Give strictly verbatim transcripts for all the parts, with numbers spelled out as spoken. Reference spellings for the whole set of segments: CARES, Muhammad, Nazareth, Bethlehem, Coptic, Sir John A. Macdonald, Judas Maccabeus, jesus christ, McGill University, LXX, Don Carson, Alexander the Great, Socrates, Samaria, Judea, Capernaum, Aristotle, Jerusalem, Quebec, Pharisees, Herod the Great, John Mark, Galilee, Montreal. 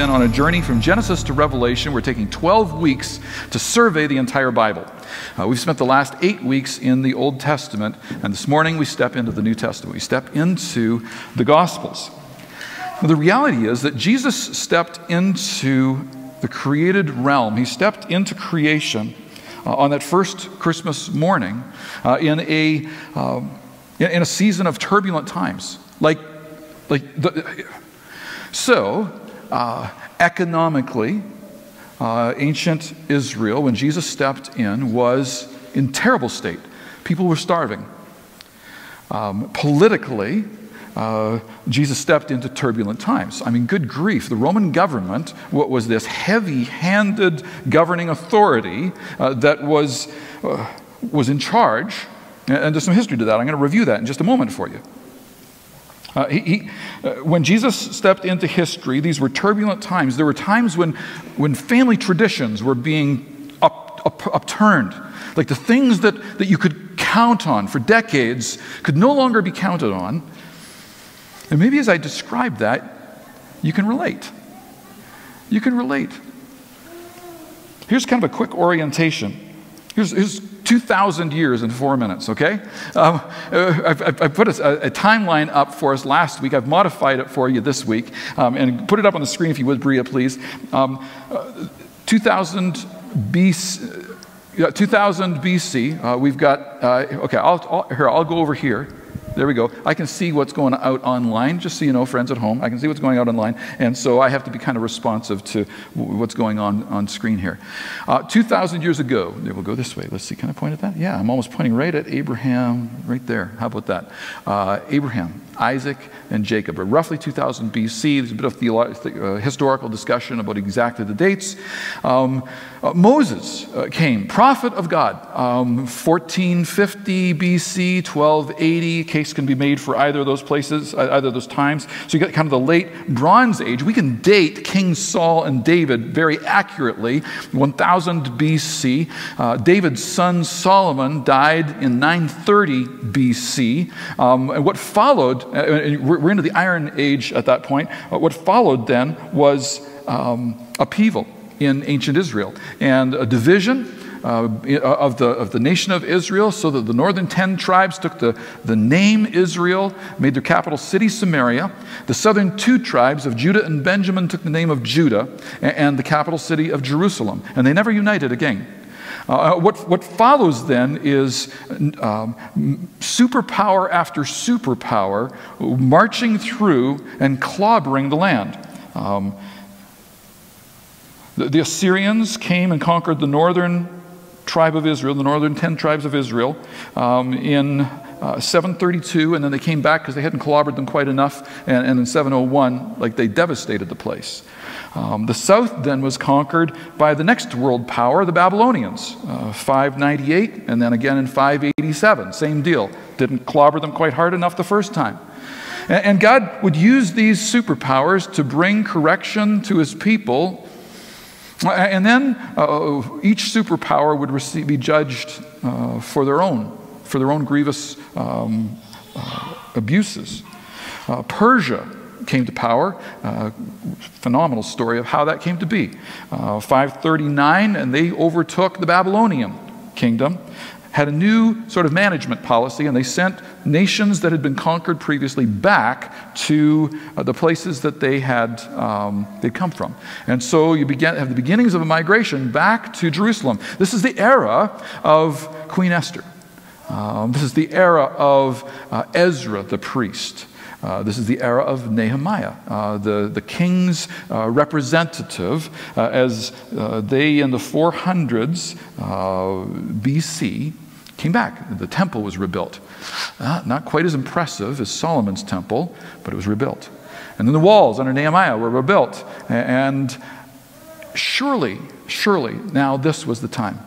been on a journey from Genesis to Revelation. We're taking twelve weeks to survey the entire Bible. Uh, we've spent the last eight weeks in the Old Testament, and this morning we step into the New Testament. We step into the Gospels. Now, the reality is that Jesus stepped into the created realm. He stepped into creation uh, on that first Christmas morning uh, in a um, in a season of turbulent times, like like the, so uh, economically, uh, ancient Israel, when Jesus stepped in, was in terrible state. People were starving. Um, politically. Uh, Jesus stepped into turbulent times. I mean, good grief. The Roman government, what was this heavy-handed governing authority uh, that was, uh, was in charge, and there's some history to that. I'm going to review that in just a moment for you. Uh, he, he, uh, when Jesus stepped into history, these were turbulent times. There were times when, when family traditions were being up, up, upturned. Like the things that, that you could count on for decades could no longer be counted on. And maybe as I describe that, you can relate. You can relate. Here's kind of a quick orientation. Here's, here's two thousand years in four minutes, okay? Um, I, I put a, a timeline up for us last week. I've modified it for you this week. Um, and put it up on the screen if you would, Bria, please. Um, uh, two thousand B C, uh, we've got, uh, okay, I'll, I'll, here, I'll go over here. There we go. I can see what's going out online, just so you know, friends at home. I can see what's going out online, and so I have to be kind of responsive to what's going on on screen here. Uh, two thousand years ago, we'll go this way. Let's see, can I point at that? Yeah, I'm almost pointing right at Abraham, right there. How about that? Uh, Abraham, Isaac, and Jacob. Or roughly two thousand B C, there's a bit of theolo- uh, historical discussion about exactly the dates. Um, uh, Moses uh, came, prophet of God, um, fourteen fifty B C, twelve eighty, case can be made for either of those places, either of those times. So you got kind of the late Bronze Age. We can date King Saul and David very accurately, one thousand B C. Uh, David's son Solomon died in nine thirty B C. Um, and what followed, and we're into the Iron Age at that point, what followed then was um, upheaval in ancient Israel and a division Uh, of, the, of the nation of Israel, so that the northern ten tribes took the, the name Israel, made their capital city Samaria. The southern two tribes of Judah and Benjamin took the name of Judah and, and the capital city of Jerusalem. And they never united again. Uh, what, what follows then is um, superpower after superpower marching through and clobbering the land. Um, the, the Assyrians came and conquered the northern tribe of Israel, the northern ten tribes of Israel, um, in uh, seven thirty-two, and then they came back because they hadn't clobbered them quite enough, and, and in seven oh one, like, they devastated the place. Um, the south then was conquered by the next world power, the Babylonians, uh, five ninety-eight, and then again in five eighty-seven, same deal. Didn't clobber them quite hard enough the first time. And, and God would use these superpowers to bring correction to his people. And then uh, each superpower would receive, be judged uh, for their own, for their own grievous um, uh, abuses. Uh, Persia came to power. Uh, phenomenal story of how that came to be. Uh, five thirty-nine, and they overtook the Babylonian kingdom, had a new sort of management policy, and they sent nations that had been conquered previously back to uh, the places that they had um, they'd come from. And so you begin, have the beginnings of a migration back to Jerusalem. This is the era of Queen Esther. Um, this is the era of uh, Ezra the priest. Uh, this is the era of Nehemiah, uh, the, the king's uh, representative, uh, as uh, they in the four hundreds uh, B C came back. The temple was rebuilt. Uh, not quite as impressive as Solomon's temple, but it was rebuilt. And then the walls under Nehemiah were rebuilt. And surely, surely, now this was the time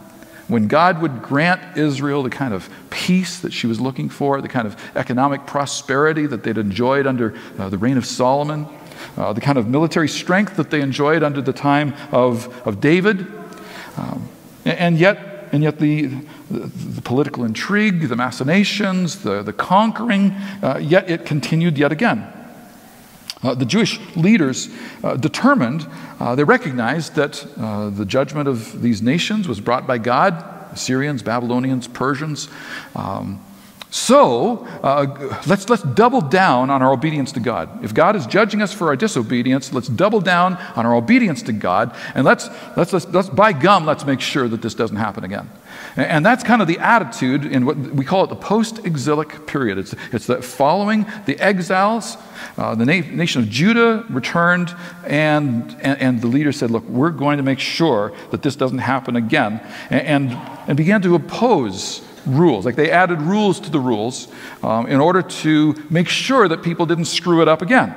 when God would grant Israel the kind of peace that she was looking for, the kind of economic prosperity that they'd enjoyed under uh, the reign of Solomon, uh, the kind of military strength that they enjoyed under the time of, of David. Um, and yet, and yet the, the, the political intrigue, the machinations, the, the conquering, uh, yet it continued yet again. Uh, the Jewish leaders uh, determined, uh, they recognized that uh, the judgment of these nations was brought by God, Assyrians, Babylonians, Persians. Um, so uh, let's, let's double down on our obedience to God. If God is judging us for our disobedience, let's double down on our obedience to God, and let's, let's, let's, let's by gum, let's make sure that this doesn't happen again. And that's kind of the attitude in what we call it the post-exilic period. It's, it's that following the exiles, uh, the na nation of Judah returned, and, and, and the leader said, look, we're going to make sure that this doesn't happen again, and, and, and began to oppose rules. Like, they added rules to the rules um, in order to make sure that people didn't screw it up again.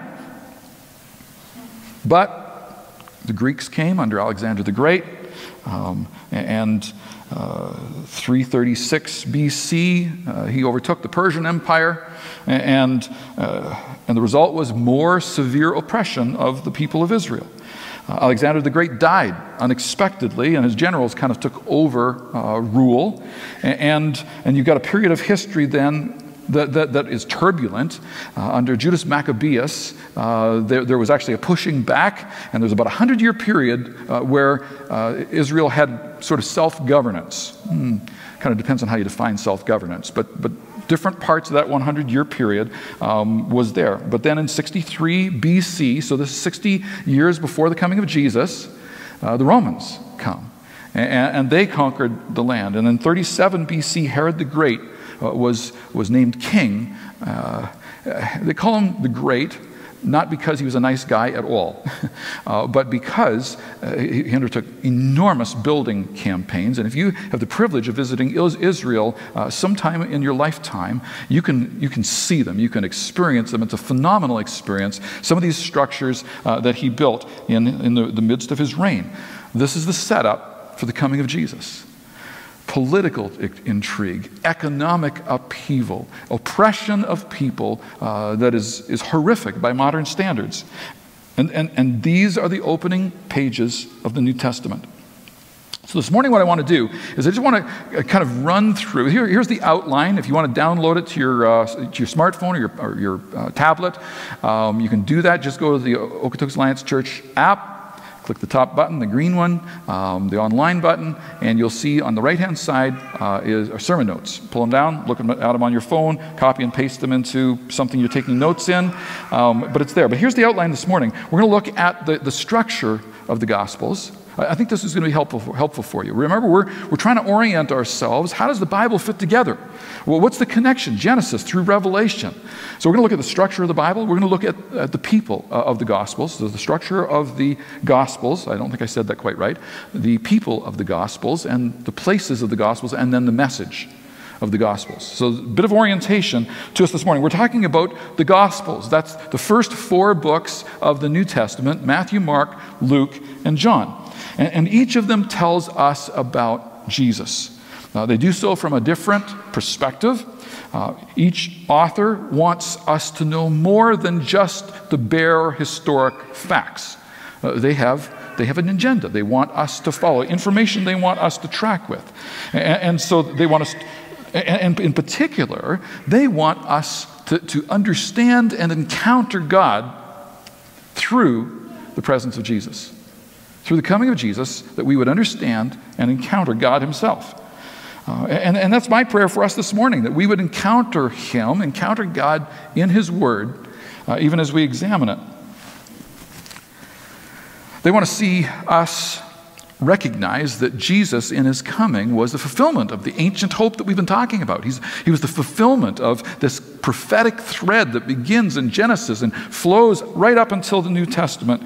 But the Greeks came under Alexander the Great, um, and... Uh, three thirty-six B C, uh, he overtook the Persian Empire, and, uh, and the result was more severe oppression of the people of Israel. Uh, Alexander the Great died unexpectedly, and his generals kind of took over uh, rule, and, and you've got a period of history then That, that, that is turbulent. Uh, under Judas Maccabeus, uh, there, there was actually a pushing back, and there was about a hundred-year period uh, where uh, Israel had sort of self-governance. Hmm. Kind of depends on how you define self-governance, but, but different parts of that hundred-year period um, was there. But then in sixty-three B C, so this is sixty years before the coming of Jesus, uh, the Romans come, and, and they conquered the land. And in thirty-seven B C, Herod the Great Uh, was, was named king. Uh, they call him the Great, not because he was a nice guy at all, uh, but because uh, he undertook enormous building campaigns. And if you have the privilege of visiting Israel uh, sometime in your lifetime, you can, you can see them, you can experience them. It's a phenomenal experience, some of these structures uh, that he built in, in the, the midst of his reign. This is the setup for the coming of Jesus. Political intrigue, economic upheaval, oppression of people uh, that is, is horrific by modern standards. And, and, and these are the opening pages of the New Testament. So this morning what I want to do is I just want to kind of run through. Here, here's the outline. If you want to download it to your, uh, to your smartphone or your, or your uh, tablet, um, you can do that. Just go to the Okotoks Alliance Church app. Click the top button, the green one, um, the online button, and you'll see on the right-hand side uh, is our sermon notes. Pull them down, look at them on your phone, copy and paste them into something you're taking notes in, um, but it's there. But here's the outline this morning. We're going to look at the, the structure of the Gospels. I think this is going to be helpful for, helpful for you. Remember, we're, we're trying to orient ourselves. How does the Bible fit together? Well, what's the connection? Genesis through Revelation. So we're going to look at the structure of the Bible. We're going to look at, at the people uh, of the Gospels. So the structure of the Gospels. I don't think I said that quite right. The people of the Gospels and the places of the Gospels, and then the message of the Gospels. So a bit of orientation to us this morning. We're talking about the Gospels. That's the first four books of the New Testament, Matthew, Mark, Luke, and John. And, and each of them tells us about Jesus. Now, they do so from a different perspective. Uh, each author wants us to know more than just the bare historic facts. Uh, they have They have an agenda. They want us to follow, information they want us to track with. And, and so they want us... And in particular, they want us to, to understand and encounter God through the presence of Jesus. Through the coming of Jesus, that we would understand and encounter God himself. Uh, and, and that's my prayer for us this morning, that we would encounter him, encounter God in his word, uh, even as we examine it. They want to see us recognize that Jesus in his coming was the fulfillment of the ancient hope that we've been talking about. He's, he was the fulfillment of this prophetic thread that begins in Genesis and flows right up until the New Testament.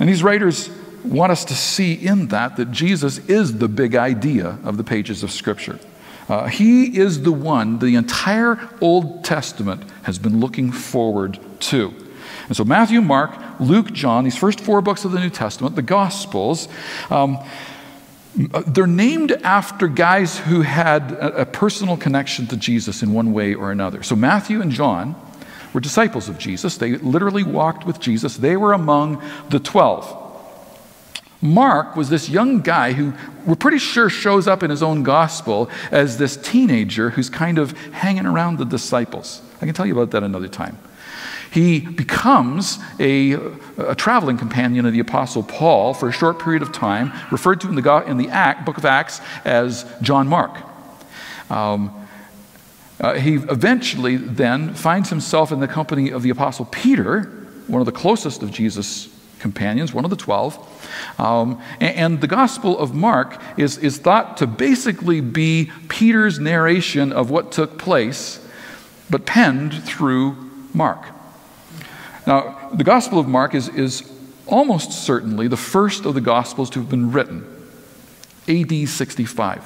And these writers want us to see in that that Jesus is the big idea of the pages of Scripture. Uh, he is the one the entire Old Testament has been looking forward to. And so Matthew, Mark, Luke, John, these first four books of the New Testament, the Gospels, um, they're named after guys who had a, a personal connection to Jesus in one way or another. So Matthew and John were disciples of Jesus. They literally walked with Jesus. They were among the twelve. Mark was this young guy who we're pretty sure shows up in his own gospel as this teenager who's kind of hanging around the disciples. I can tell you about that another time. He becomes a, a traveling companion of the Apostle Paul for a short period of time, referred to in the, in the Act, book of Acts as John Mark. Um, uh, he eventually then finds himself in the company of the Apostle Peter, one of the closest of Jesus' companions, one of the twelve. Um, and, and the Gospel of Mark is, is thought to basically be Peter's narration of what took place, but penned through Mark. Now, the Gospel of Mark is, is almost certainly the first of the Gospels to have been written, A D sixty-five.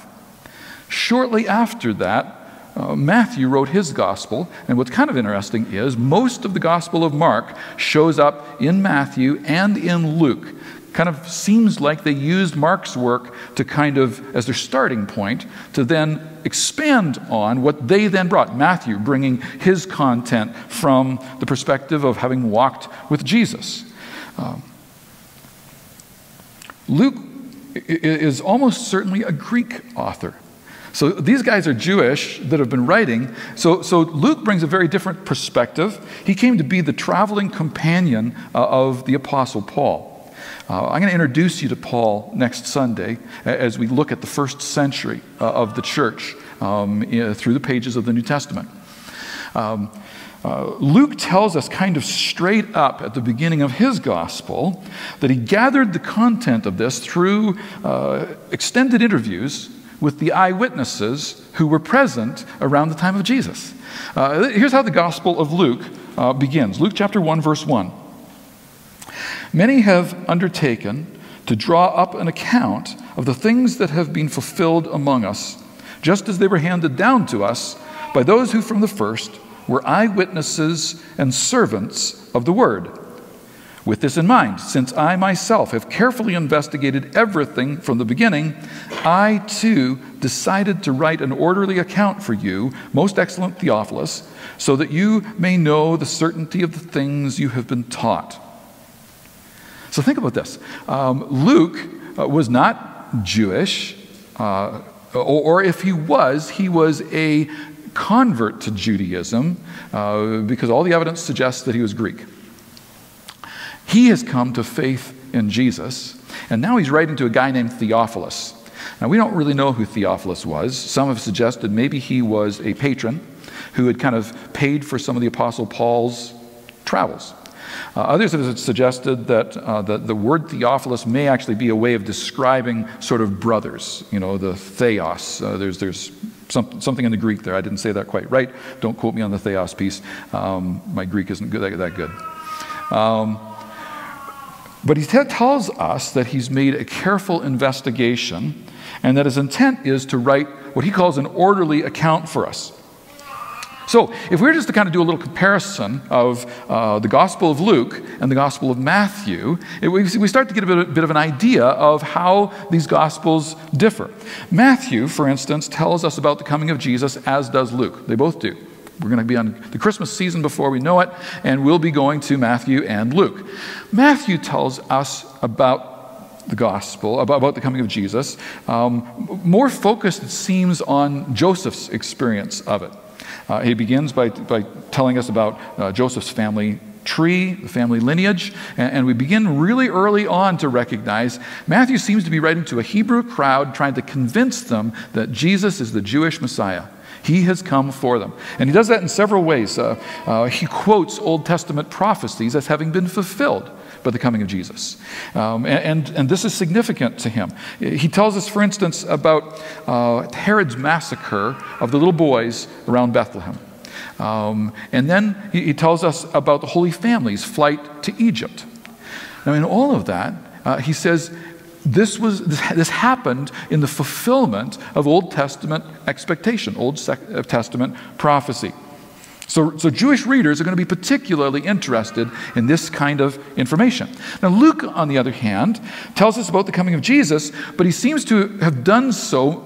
Shortly after that, Uh, Matthew wrote his gospel, and what's kind of interesting is most of the Gospel of Mark shows up in Matthew and in Luke. Kind of seems like they used Mark's work to kind of, as their starting point, to then expand on what they then brought. Matthew bringing his content from the perspective of having walked with Jesus. Um, Luke is almost certainly a Greek author. So these guys are Jewish that have been writing. So, so Luke brings a very different perspective. He came to be the traveling companion uh, of the Apostle Paul. Uh, I'm going to introduce you to Paul next Sunday as we look at the first century uh, of the church um, in, through the pages of the New Testament. Um, Uh, Luke tells us kind of straight up at the beginning of his gospel that he gathered the content of this through uh, extended interviews with the eyewitnesses who were present around the time of Jesus. Uh, here's how the Gospel of Luke uh, begins. Luke chapter one, verse one. Many have undertaken to draw up an account of the things that have been fulfilled among us, just as they were handed down to us by those who from the first were eyewitnesses and servants of the word. With this in mind, since I myself have carefully investigated everything from the beginning, I too decided to write an orderly account for you, most excellent Theophilus, so that you may know the certainty of the things you have been taught. So think about this. Um, Luke uh, was not Jewish, uh, or, or if he was, he was a convert to Judaism, uh, because all the evidence suggests that he was Greek. He has come to faith in Jesus, and now he's writing to a guy named Theophilus. Now, we don't really know who Theophilus was. Some have suggested maybe he was a patron who had kind of paid for some of the Apostle Paul's travels. Uh, others have suggested that uh, the, the word Theophilus may actually be a way of describing sort of brothers, you know, the theos. Uh, there's there's some, something in the Greek there. I didn't say that quite right. Don't quote me on the theos piece. Um, my Greek isn't good, that, that good. Um, but he tells us that he's made a careful investigation and that his intent is to write what he calls an orderly account for us. So if we were just to kind of do a little comparison of uh, the Gospel of Luke and the Gospel of Matthew, it, we, we start to get a bit, a bit of an idea of how these Gospels differ. Matthew, for instance, tells us about the coming of Jesus, as does Luke. They both do. We're going to be on the Christmas season before we know it, and we'll be going to Matthew and Luke. Matthew tells us about the gospel, about the coming of Jesus, um, more focused, it seems, on Joseph's experience of it. Uh, he begins by, by telling us about uh, Joseph's family tree, the family lineage, and, and we begin really early on to recognize Matthew seems to be writing to a Hebrew crowd trying to convince them that Jesus is the Jewish Messiah. He has come for them. And he does that in several ways. Uh, uh, he quotes Old Testament prophecies as having been fulfilled by the coming of Jesus. Um, and, and this is significant to him. He tells us, for instance, about uh, Herod's massacre of the little boys around Bethlehem. Um, and then he, he tells us about the Holy Family's flight to Egypt. Now, in all of that, uh, he says, This, was, this happened in the fulfillment of Old Testament expectation, Old Testament prophecy. So, so Jewish readers are going to be particularly interested in this kind of information. Now Luke, on the other hand, tells us about the coming of Jesus, but he seems to have done so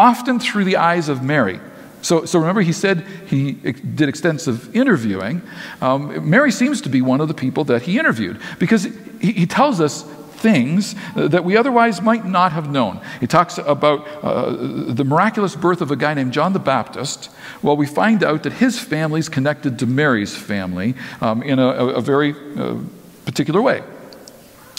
often through the eyes of Mary. So, so remember, he said he did extensive interviewing. Um, Mary seems to be one of the people that he interviewed, because he, he tells us things that we otherwise might not have known. He talks about uh, the miraculous birth of a guy named John the Baptist. Well, we find out that his family is connected to Mary's family um, in a, a very uh, particular way.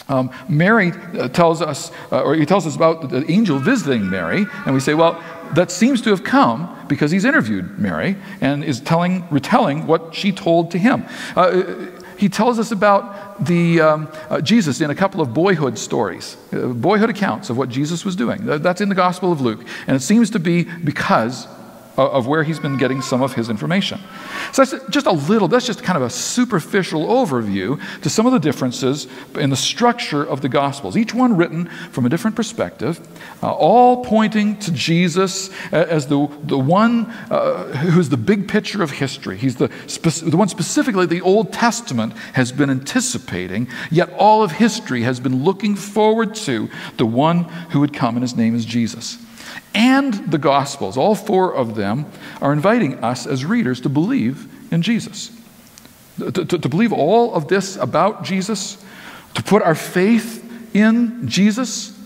Um, Mary tells us, uh, or he tells us about the angel visiting Mary, and we say, well, that seems to have come because he's interviewed Mary and is telling, retelling what she told to him. Uh, he tells us about the, um, uh, Jesus in a couple of boyhood stories, uh, boyhood accounts of what Jesus was doing. That's in the Gospel of Luke, and it seems to be because of where he's been getting some of his information. So that's just a little, that's just kind of a superficial overview to some of the differences in the structure of the Gospels, each one written from a different perspective, uh, all pointing to Jesus as the, the one uh, who's the big picture of history. He's the, the one specifically the Old Testament has been anticipating, yet all of history has been looking forward to the one who would come, and his name is Jesus. And the Gospels, all four of them, are inviting us as readers to believe in Jesus. To, to, to believe all of this about Jesus, to put our faith in Jesus,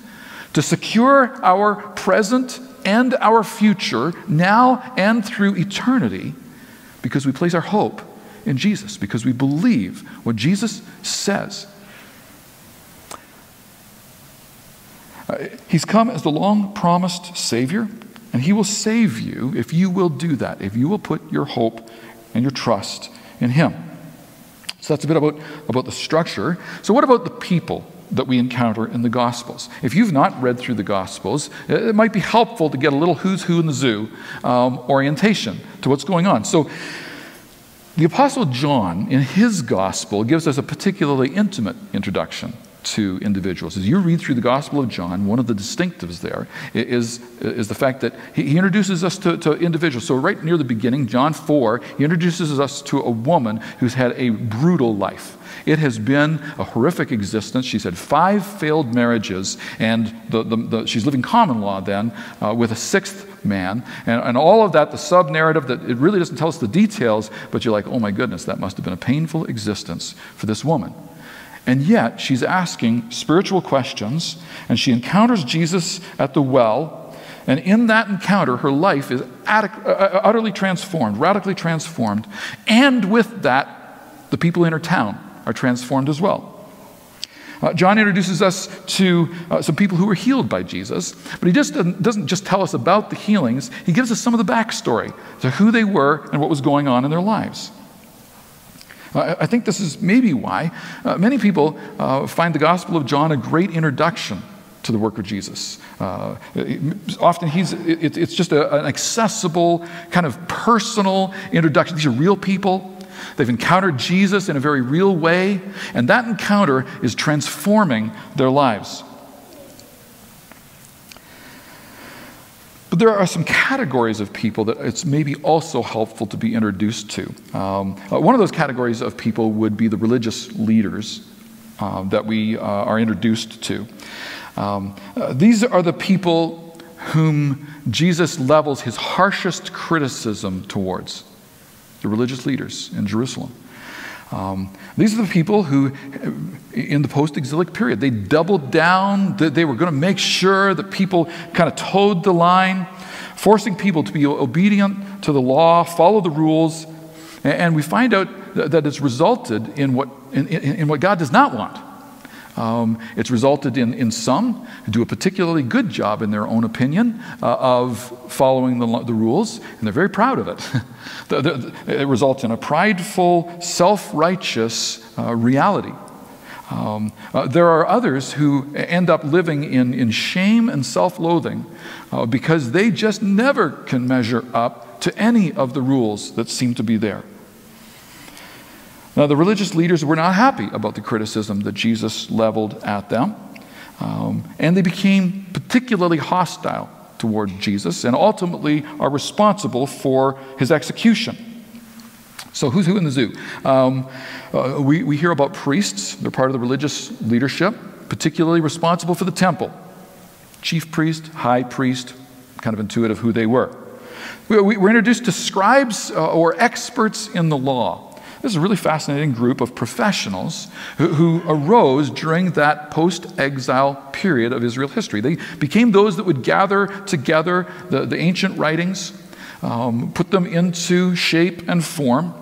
to secure our present and our future, now and through eternity, because we place our hope in Jesus, because we believe what Jesus says. He's come as the long-promised Savior, and he will save you if you will do that, if you will put your hope and your trust in him. So that's a bit about, about the structure. So what about the people that we encounter in the Gospels? If you've not read through the Gospels, it might be helpful to get a little who's who in the zoo um, orientation to what's going on. So the Apostle John, in his Gospel, gives us a particularly intimate introduction to individuals. As you read through the Gospel of John, one of the distinctives there is, is the fact that he introduces us to, to individuals. So right near the beginning, John four, he introduces us to a woman who's had a brutal life. It has been a horrific existence. She's had five failed marriages, and the, the, the, she's living common law then uh, with a sixth man. And, and all of that, the sub-narrative, that it really doesn't tell us the details, but you're like, oh my goodness, that must have been a painful existence for this woman. And yet, she's asking spiritual questions, and she encounters Jesus at the well, and in that encounter, her life is utterly transformed, radically transformed, and with that, the people in her town are transformed as well. Uh, John introduces us to uh, some people who were healed by Jesus, but he just doesn't, doesn't just tell us about the healings, he gives us some of the backstory to who they were and what was going on in their lives. Uh, I think this is maybe why uh, many people uh, find the Gospel of John a great introduction to the work of Jesus. Uh, often he's, it, it's just a, an accessible, kind of personal introduction. These are real people. They've encountered Jesus in a very real way, and that encounter is transforming their lives. But there are some categories of people that it's maybe also helpful to be introduced to. Um, one of those categories of people would be the religious leaders uh, that we uh, are introduced to. Um, uh, these are the people whom Jesus levels his harshest criticism towards, the religious leaders in Jerusalem. Um, these are the people who, in the post-exilic period, they doubled down. They were going to make sure that people kind of toed the line, forcing people to be obedient to the law, follow the rules, and we find out that it's resulted in what, in, in, in what God does not want. Um, it's resulted in, in some who do a particularly good job, in their own opinion, uh, of following the, the rules, and they're very proud of it. the, the, it results in a prideful, self-righteous uh, reality. Um, uh, there are others who end up living in, in shame and self-loathing uh, because they just never can measure up to any of the rules that seem to be there. Now, the religious leaders were not happy about the criticism that Jesus leveled at them, um, and they became particularly hostile toward Jesus and ultimately are responsible for his execution. So who's who in the zoo? Um, uh, we, we hear about priests. They're part of the religious leadership, particularly responsible for the temple. Chief priest, high priest, kind of intuitive who they were. We, we were introduced to scribes uh, or experts in the law. This is a really fascinating group of professionals who, who arose during that post-exile period of Israel history. They became those that would gather together the, the ancient writings, um, put them into shape and form.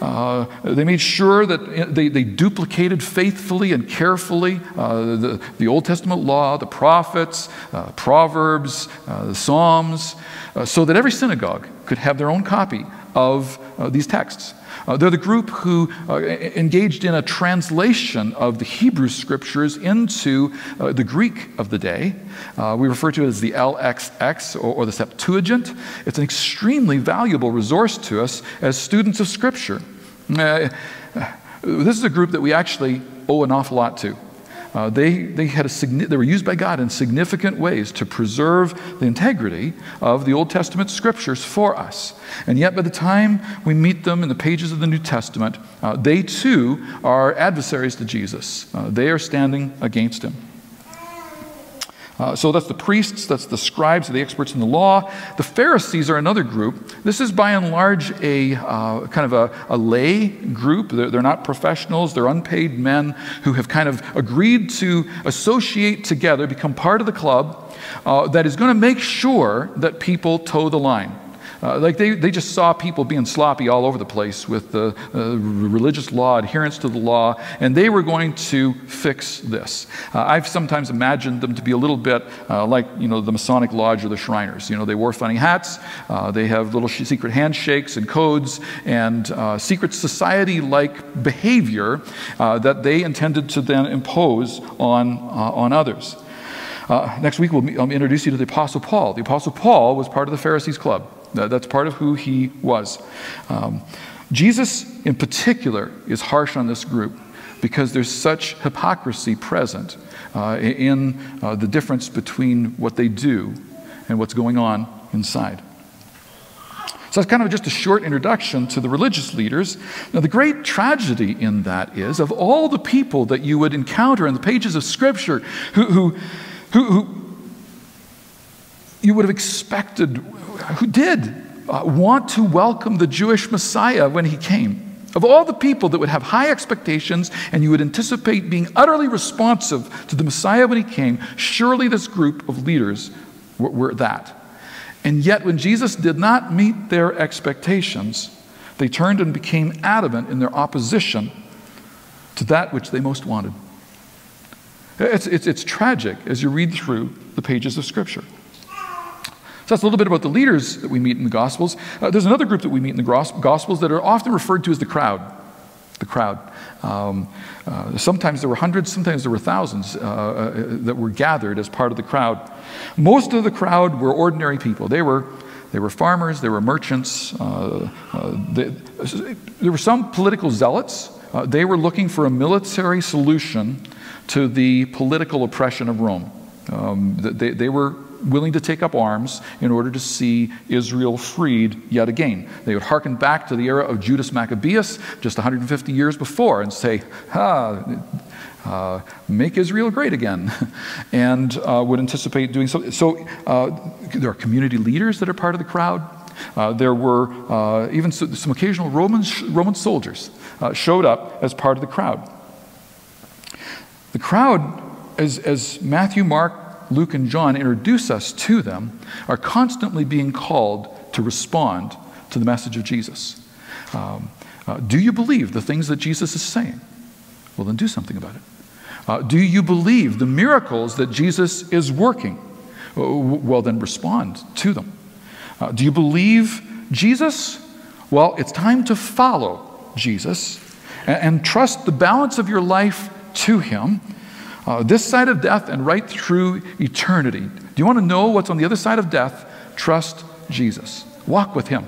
Uh, they made sure that they, they duplicated faithfully and carefully uh, the, the Old Testament law, the prophets, uh, Proverbs, uh, the Psalms, uh, so that every synagogue could have their own copy of uh, these texts. Uh, they're the group who uh, engaged in a translation of the Hebrew scriptures into uh, the Greek of the day. Uh, we refer to it as the L X X or, or the Septuagint. It's an extremely valuable resource to us as students of scripture. Uh, this is a group that we actually owe an awful lot to. Uh, they, they, had a, they were used by God in significant ways to preserve the integrity of the Old Testament scriptures for us. And yet by the time we meet them in the pages of the New Testament, uh, they too are adversaries to Jesus. Uh, they are standing against him. Uh, so that's the priests, that's the scribes, the experts in the law. The Pharisees are another group. This is by and large a uh, kind of a, a lay group. They're, they're not professionals. They're unpaid men who have kind of agreed to associate together, become part of the club uh, that is going to make sure that people toe the line. Uh, like they, they just saw people being sloppy all over the place with the uh, religious law, adherence to the law, and they were going to fix this. Uh, I've sometimes imagined them to be a little bit uh, like, you know, the Masonic Lodge or the Shriners. You know, they wore funny hats, uh, they have little sh secret handshakes and codes and uh, secret society-like behavior uh, that they intended to then impose on, uh, on others. Uh, next week we'll I'll introduce you to the Apostle Paul. The Apostle Paul was part of the Pharisees' club. That's part of who he was. Um, Jesus, in particular, is harsh on this group because there's such hypocrisy present uh, in uh, the difference between what they do and what's going on inside. So that's kind of just a short introduction to the religious leaders. Now, the great tragedy in that is, of all the people that you would encounter in the pages of Scripture who, who, who, who you would have expected, who did uh, want to welcome the Jewish Messiah when he came. Of all the people that would have high expectations and you would anticipate being utterly responsive to the Messiah when he came, surely this group of leaders were, were that. And yet when Jesus did not meet their expectations, they turned and became adamant in their opposition to that which they most wanted. It's, it's, it's tragic as you read through the pages of Scripture. So that's a little bit about the leaders that we meet in the Gospels. Uh, there's another group that we meet in the Gospels that are often referred to as the crowd. The crowd. Um, uh, sometimes there were hundreds, sometimes there were thousands uh, uh, that were gathered as part of the crowd. Most of the crowd were ordinary people. They were, they were farmers, they were merchants, uh, uh, they, there were some political zealots. Uh, they were looking for a military solution to the political oppression of Rome. Um, they, they were willing to take up arms in order to see Israel freed yet again. They would hearken back to the era of Judas Maccabeus just one hundred fifty years before and say, ha, uh, make Israel great again, and uh, would anticipate doing so. So uh, there are community leaders that are part of the crowd. Uh, there were uh, even so, some occasional Roman, Roman soldiers uh, showed up as part of the crowd. The crowd, as, as Matthew, Mark, Luke and John introduce us to them, are constantly being called to respond to the message of Jesus. Um, uh, do you believe the things that Jesus is saying? Well, then do something about it. Uh, do you believe the miracles that Jesus is working? Well, then respond to them. Uh, do you believe Jesus? Well, it's time to follow Jesus and, and trust the balance of your life to him. Uh, this side of death and right through eternity. Do you want to know what's on the other side of death? Trust Jesus. Walk with him.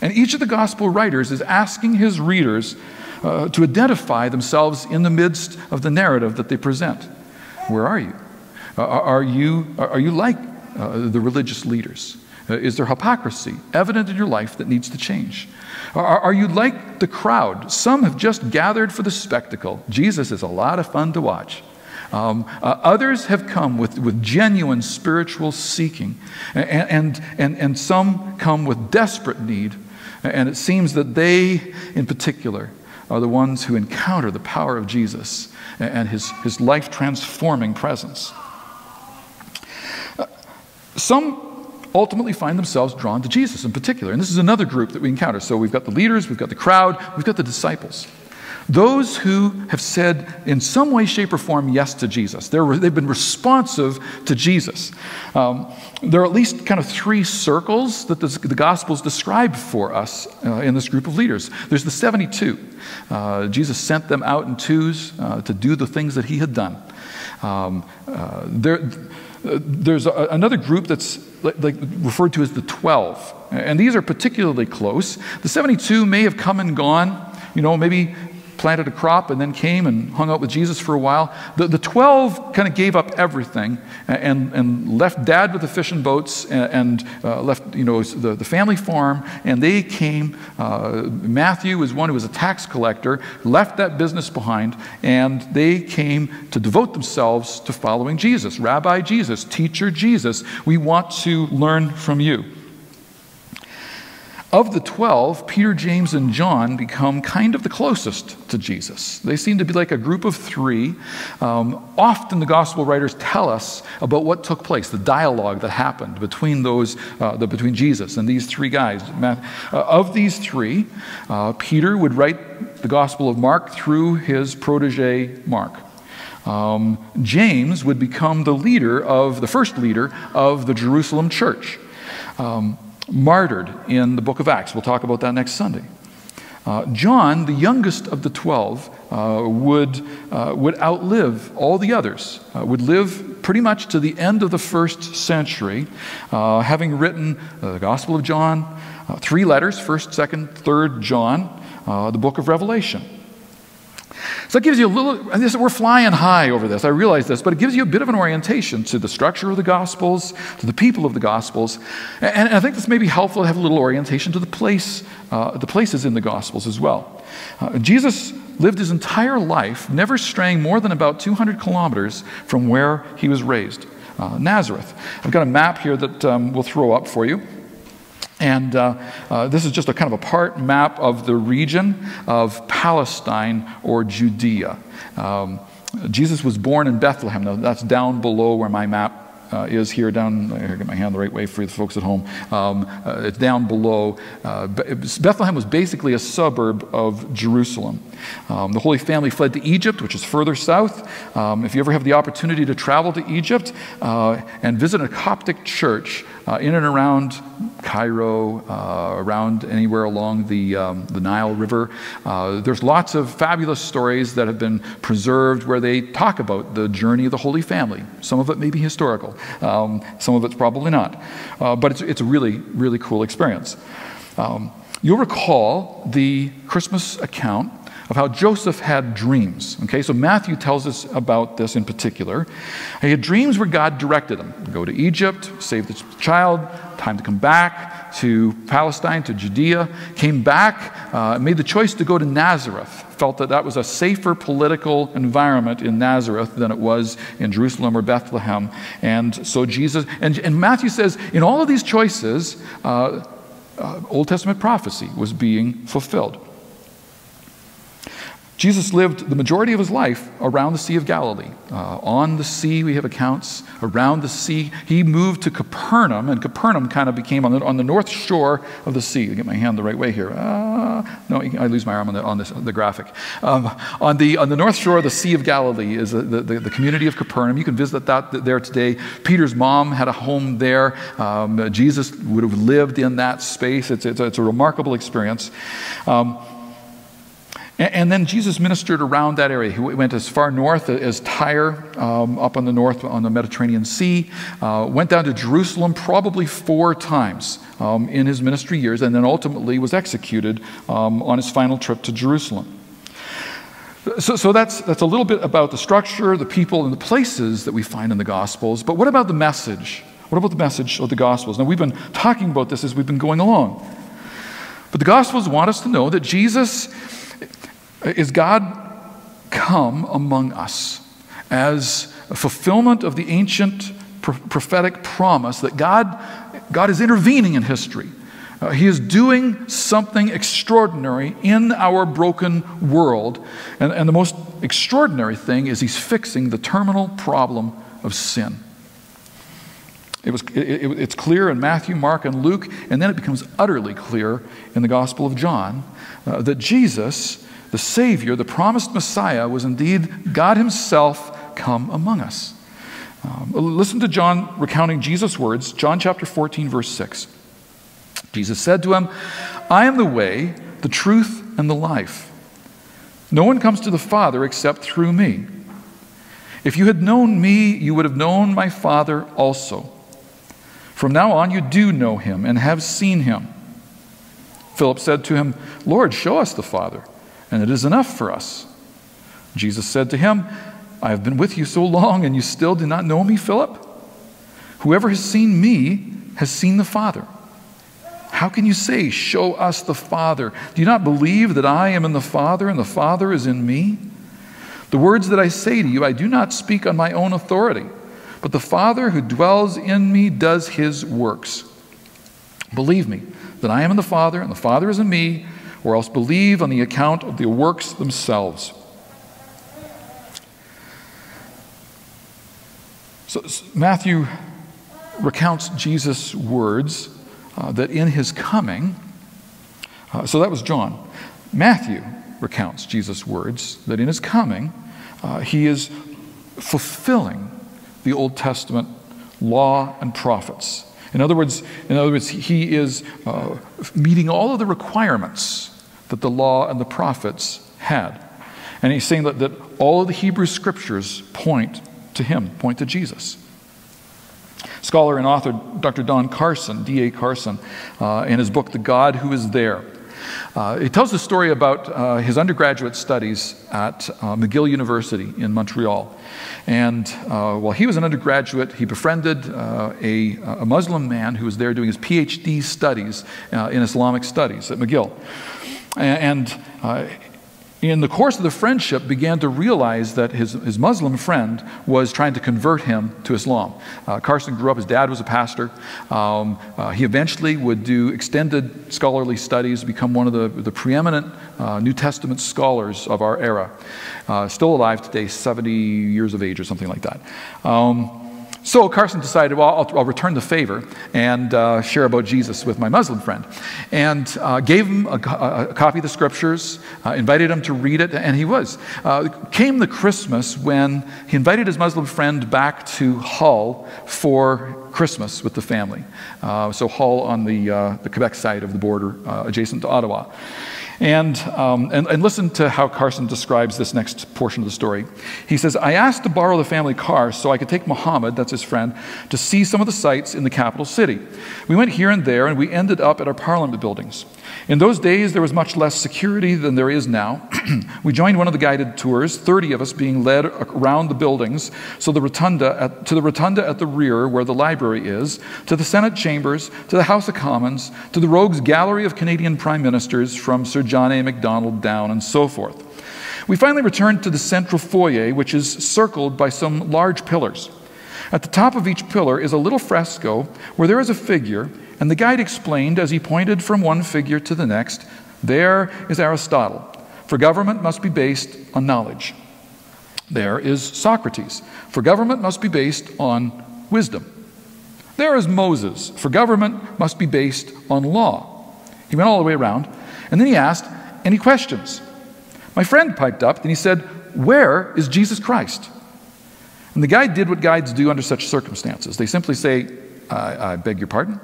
And each of the gospel writers is asking his readers uh, to identify themselves in the midst of the narrative that they present. Where are you? Uh, are you, are you like uh, the religious leaders? Uh, is there hypocrisy evident in your life that needs to change? Are, are you like the crowd? Some have just gathered for the spectacle. Jesus is a lot of fun to watch. Um, uh, others have come with, with genuine spiritual seeking, and, and, and, and some come with desperate need And it seems that they, in particular, are the ones who encounter the power of Jesus and his, his life-transforming presence. Some ultimately find themselves drawn to Jesus in particular. And this is another group that we encounter. So we've got the leaders, we've got the crowd, we've got the disciples. Those who have said in some way, shape, or form yes to Jesus. They're, they've been responsive to Jesus. Um, there are at least kind of three circles that the, the Gospels describe for us uh, in this group of leaders. There's the seventy-two. Uh, Jesus sent them out in twos uh, to do the things that he had done. Um, uh, there, there's a, another group that's like referred to as the twelve. And these are particularly close. The seventy-two may have come and gone, you know, maybe planted a crop and then came and hung out with Jesus for a while. The, the twelve kind of gave up everything and, and left Dad with the fish and boats and, and uh, left, you know, the, the family farm, and they came. Uh, Matthew was one who was a tax collector, left that business behind, and they came to devote themselves to following Jesus. Rabbi Jesus, teacher Jesus, we want to learn from you. Of the twelve, Peter, James, and John become kind of the closest to Jesus. They seem to be like a group of three. Um, often the gospel writers tell us about what took place, the dialogue that happened between those, uh, the, between Jesus and these three guys. Uh, of these three, uh, Peter would write the Gospel of Mark through his protege, Mark. Um, James would become the leader of, the first leader of the Jerusalem church. Um, martyred in the book of Acts. We'll talk about that next Sunday. Uh, John, the youngest of the twelve, uh, would, uh, would outlive all the others, uh, would live pretty much to the end of the first century, uh, having written uh, the Gospel of John, uh, three letters, first, second, third John, uh, the book of Revelation. So it gives you a little, this, we're flying high over this, I realize this, but it gives you a bit of an orientation to the structure of the Gospels, to the people of the Gospels, and, and I think this may be helpful to have a little orientation to the, place, uh, the places in the Gospels as well. Uh, Jesus lived his entire life never straying more than about two hundred kilometers from where he was raised, uh, Nazareth. I've got a map here that um, we'll throw up for you. And uh, uh, this is just a kind of a part map of the region of Palestine or Judea. Um, Jesus was born in Bethlehem. Now, that's down below where my map uh, is here. Down, here, get my hand the right way for the folks at home. Um, uh, it's down below. Uh, Bethlehem was basically a suburb of Jerusalem. Um, the Holy Family fled to Egypt, which is further south. Um, if you ever have the opportunity to travel to Egypt uh, and visit a Coptic church uh, in and around Cairo, uh, around anywhere along the, um, the Nile River. Uh, there's lots of fabulous stories that have been preserved where they talk about the journey of the Holy Family. Some of it may be historical. Um, some of it's probably not. Uh, but it's, it's a really, really cool experience. Um, you'll recall the Christmas account of how Joseph had dreams. Okay, so Matthew tells us about this in particular. He had dreams where God directed him. Go to Egypt, save the child, time to come back to Palestine, to Judea. Came back, uh, made the choice to go to Nazareth. Felt that that was a safer political environment in Nazareth than it was in Jerusalem or Bethlehem. And so Jesus, and, and Matthew says, in all of these choices, uh, uh, Old Testament prophecy was being fulfilled. Jesus lived the majority of his life around the Sea of Galilee. Uh, on the sea, we have accounts. Around the sea, he moved to Capernaum, and Capernaum kind of became on the, on the north shore of the sea. I get my hand the right way here. Uh, no, I lose my arm on the, on this, the graphic. Um, on, the, on the north shore of the Sea of Galilee is the, the, the community of Capernaum. You can visit that there today. Peter's mom had a home there. Um, Jesus would have lived in that space. It's, it's, it's a remarkable experience. Um, And then Jesus ministered around that area. He went as far north as Tyre, um, up on the north on the Mediterranean Sea, uh, went down to Jerusalem probably four times um, in his ministry years, and then ultimately was executed um, on his final trip to Jerusalem. So, so that's, that's a little bit about the structure, the people, and the places that we find in the Gospels. But what about the message? What about the message of the Gospels? Now, we've been talking about this as we've been going along. But the Gospels want us to know that Jesus is God come among us as a fulfillment of the ancient prophetic promise that God, God is intervening in history Uh, he is doing something extraordinary in our broken world. And, and the most extraordinary thing is he's fixing the terminal problem of sin. It was, it, it, it's clear in Matthew, Mark, and Luke, and then it becomes utterly clear in the Gospel of John uh, that Jesus, the Savior, the promised Messiah, was indeed God himself come among us. Um, listen to John recounting Jesus' words, John chapter fourteen, verse six. Jesus said to him, "I am the way, the truth, and the life. No one comes to the Father except through me. If you had known me, you would have known my Father also. From now on you do know him and have seen him." Philip said to him, "Lord, show us the Father, and it is enough for us." Jesus said to him, "I have been with you so long, and you still do not know me, Philip? Whoever has seen me has seen the Father. How can you say, 'Show us the Father'? Do you not believe that I am in the Father, and the Father is in me? The words that I say to you, I do not speak on my own authority, but the Father who dwells in me does his works. Believe me that I am in the Father, and the Father is in me, or else believe on the account of the works themselves." So Matthew recounts Jesus' words uh, that in his coming, uh, so that was John. Matthew recounts Jesus' words that in his coming, uh, he is fulfilling the Old Testament law and prophets. In other words, in other words, he is uh, meeting all of the requirements that the law and the prophets had. And he's saying that, that all of the Hebrew scriptures point to him, point to Jesus. Scholar and author Doctor Don Carson, D A Carson, uh, in his book, The God Who Is There, uh, he tells the story about uh, his undergraduate studies at uh, McGill University in Montreal. And uh, while he was an undergraduate, he befriended uh, a, a Muslim man who was there doing his PhD studies uh, in Islamic studies at McGill. And uh, in the course of the friendship, began to realize that his, his Muslim friend was trying to convert him to Islam. Uh, Carson grew up, his dad was a pastor. Um, uh, he eventually would do extended scholarly studies, become one of the, the preeminent uh, New Testament scholars of our era. Uh, still alive today, seventy years of age or something like that. Um, So Carson decided, well, I'll, I'll return the favor and uh, share about Jesus with my Muslim friend. And uh, gave him a, a copy of the scriptures, uh, invited him to read it, and he was. Uh, came the Christmas when he invited his Muslim friend back to Hull for Christmas with the family. Uh, so Hull on the, uh, the Quebec side of the border, uh, adjacent to Ottawa. And, um, and, and listen to how Carson describes this next portion of the story. He says, "I asked to borrow the family car so I could take Muhammad," that's his friend, "to see some of the sights in the capital city. We went here and there, and we ended up at our parliament buildings. In those days, there was much less security than there is now. We joined one of the guided tours, thirty of us being led around the buildings, so the rotunda at, to the rotunda at the rear where the library is, to the Senate chambers, to the House of Commons, to the Rogues Gallery of Canadian Prime Ministers from Sir John A. Macdonald down, and so forth. We finally returned to the central foyer, which is circled by some large pillars. At the top of each pillar is a little fresco where there is a figure, and the guide explained as he pointed from one figure to the next, 'There is Aristotle, for government must be based on knowledge. There is Socrates, for government must be based on wisdom. There is Moses, for government must be based on law.' He went all the way around, and then he asked, 'Any questions?' My friend piped up, and he said, 'Where is Jesus Christ?' And the guide did what guides do under such circumstances. They simply say, I, I beg your pardon?'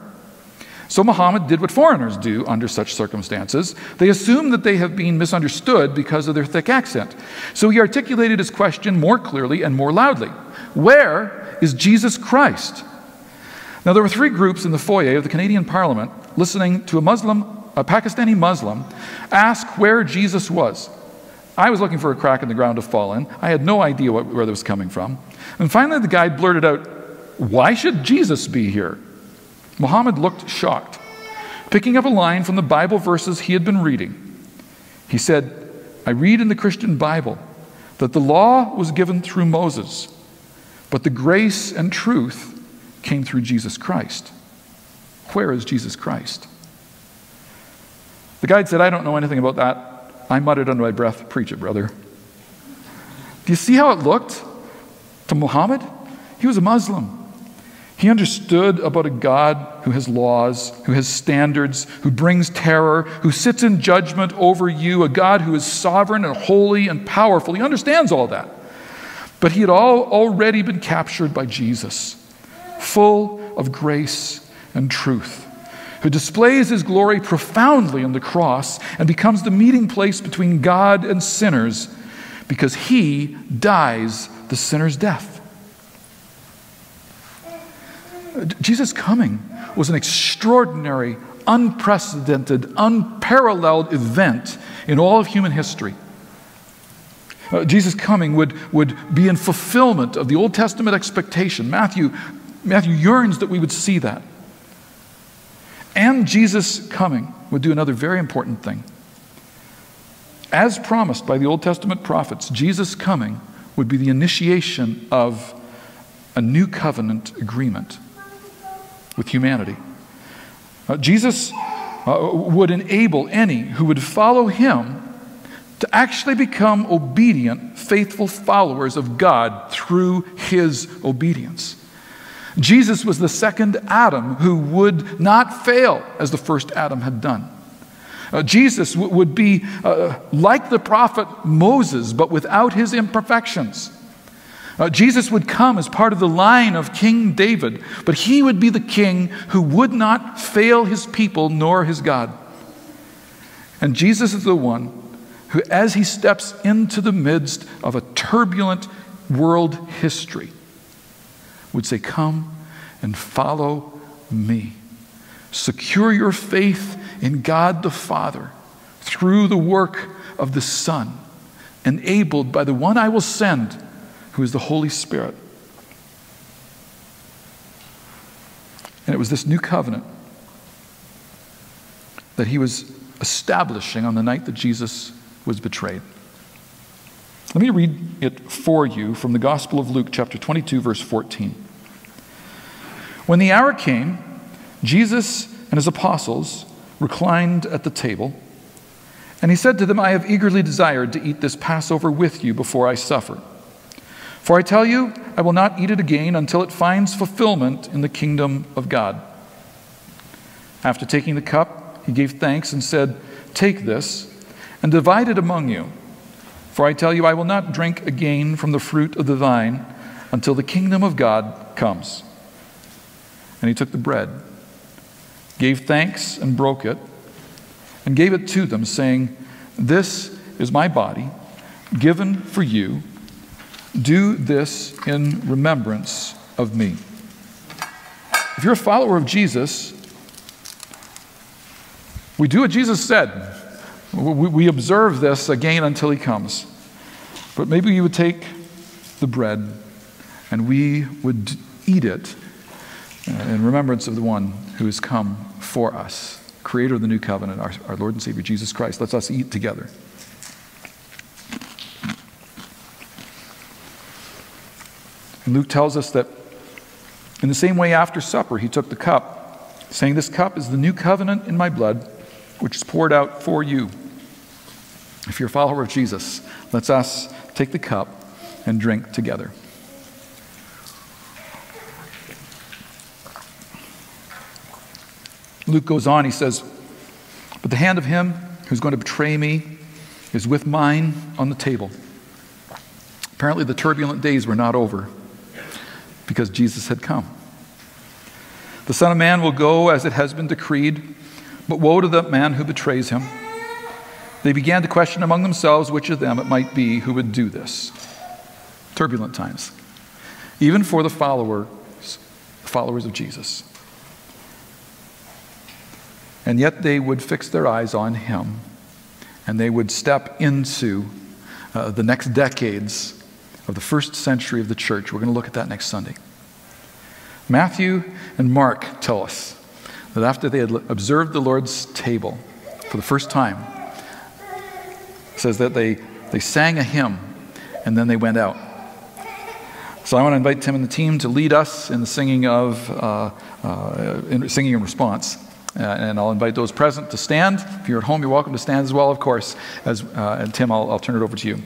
So Muhammad did what foreigners do under such circumstances. They assume that they have been misunderstood because of their thick accent. So he articulated his question more clearly and more loudly. 'Where is Jesus Christ?' Now there were three groups in the foyer of the Canadian Parliament listening to a Muslim a Pakistani Muslim asked where Jesus was. I was looking for a crack in the ground to fall in. I had no idea what, where that was coming from. And finally the guy blurted out, 'Why should Jesus be here?' Muhammad looked shocked, picking up a line from the Bible verses he had been reading. He said, 'I read in the Christian Bible that the law was given through Moses, but the grace and truth came through Jesus Christ. Where is Jesus Christ?' The guide said, "I don't know anything about that." I muttered under my breath, "Preach it, brother." Do you see how it looked to Muhammad? He was a Muslim. He understood about a God who has laws, who has standards, who brings terror, who sits in judgment over you, a God who is sovereign and holy and powerful. He understands all that. But he had all already been captured by Jesus, full of grace and truth, who displays his glory profoundly on the cross and becomes the meeting place between God and sinners because he dies the sinner's death. Jesus' coming was an extraordinary, unprecedented, unparalleled event in all of human history. Uh, Jesus' coming would, would be in fulfillment of the Old Testament expectation. Matthew, Matthew yearns that we would see that. And Jesus' coming would do another very important thing. As promised by the Old Testament prophets, Jesus' coming would be the initiation of a new covenant agreement with humanity. Uh, Jesus uh, would enable any who would follow him to actually become obedient, faithful followers of God through his obedience. Jesus was the second Adam who would not fail as the first Adam had done. Uh, Jesus w- would be uh, like the prophet Moses, but without his imperfections. Uh, Jesus would come as part of the line of King David, but he would be the king who would not fail his people nor his God. And Jesus is the one who, as he steps into the midst of a turbulent world history, would say, "Come and follow me. Secure your faith in God the Father through the work of the Son, enabled by the one I will send, who is the Holy Spirit." And it was this new covenant that he was establishing on the night that Jesus was betrayed. Let me read it for you from the Gospel of Luke, chapter twenty-two, verse fourteen. "When the hour came, Jesus and his apostles reclined at the table, and he said to them, 'I have eagerly desired to eat this Passover with you before I suffer. For I tell you, I will not eat it again until it finds fulfillment in the kingdom of God.' After taking the cup, he gave thanks and said, 'Take this and divide it among you. For I tell you, I will not drink again from the fruit of the vine until the kingdom of God comes.' And he took the bread, gave thanks and broke it, and gave it to them, saying, 'This is my body, given for you. Do this in remembrance of me.'" If you're a follower of Jesus, we do what Jesus said. We observe this again until he comes. But maybe you would take the bread and we would eat it in remembrance of the one who has come for us, creator of the new covenant, our, our Lord and Savior, Jesus Christ. Let's us eat together. And Luke tells us that in the same way after supper, he took the cup, saying, "This cup is the new covenant in my blood, which is poured out for you." If you're a follower of Jesus, let's us take the cup and drink together. Luke goes on, he says, "But the hand of him who's going to betray me is with mine on the table." Apparently the turbulent days were not over, because Jesus had come. "The Son of Man will go as it has been decreed, but woe to the man who betrays him." They began to question among themselves which of them it might be who would do this. Turbulent times, even for the followers, the followers of Jesus. And yet they would fix their eyes on him, and they would step into uh, the next decades of the first century of the church. We're going to look at that next Sunday. Matthew and Mark tell us that after they had observed the Lord's table for the first time, it says that they, they sang a hymn and then they went out. So I want to invite Tim and the team to lead us in the singing of, uh, uh, in singing in response Uh, and I'll invite those present to stand. If you're at home, you're welcome to stand as well, of course. As, uh, and Tim, I'll, I'll turn it over to you.